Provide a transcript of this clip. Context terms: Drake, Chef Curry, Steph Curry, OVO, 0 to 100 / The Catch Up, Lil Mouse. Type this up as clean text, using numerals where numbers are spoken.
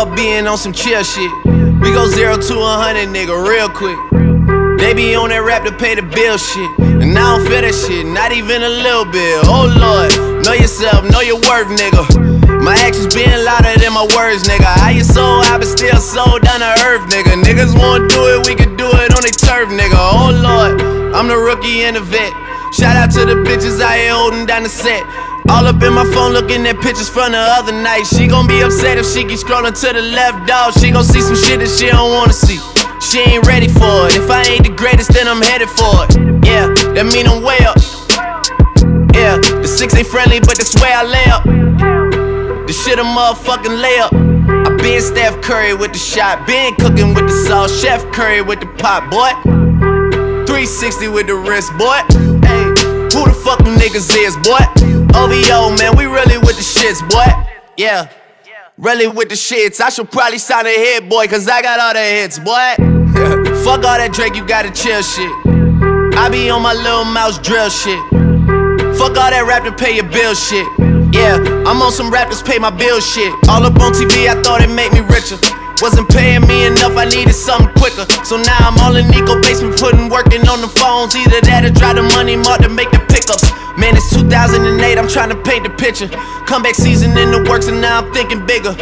love being on some chill shit. We go 0 to 100, nigga, real quick. They be on that rap to pay the bill shit, and I don't feel that shit, not even a little bit. Oh Lord, know yourself, know your worth, nigga. My actions being louder than my words, nigga. I ain't sold, I been still sold down to earth, nigga. Niggas won't do it, we can do it on their turf, nigga. Oh Lord, I'm the rookie and the vet. Shout out to the bitches out here holding down the set. All up in my phone looking at pictures from the other night. She gon' be upset if she keep scrolling to the left, dog. She gon' see some shit that she don't wanna see. She ain't ready for it. If I ain't the greatest, then I'm headed for it. Yeah, that mean I'm way up. Yeah, the six ain't friendly, but that's where I lay up. This shit a motherfucking layup. I been Steph Curry with the shot, been cooking with the sauce, Chef Curry with the pot, boy. 360 with the wrist, boy. Hey, who the fuck them niggas is, boy? OVO, man, we really with the shits, boy. Yeah, really with the shits. I should probably sign a hit, boy, cause I got all the hits, boy. Fuck all that Drake, you gotta chill shit. I be on my Lil Mouse drill shit. Fuck all that rap to pay your bill shit. Yeah, I'm on some rappers pay my bill shit. All up on TV, I thought it made me richer. Wasn't paying me enough, I needed something quicker. So now I'm all in Nico basement, putting working on the phones. Either that or drive the money mark to make the pickups. Man, it's 2008, I'm trying to paint the picture. Comeback season in the works and now I'm thinking bigger.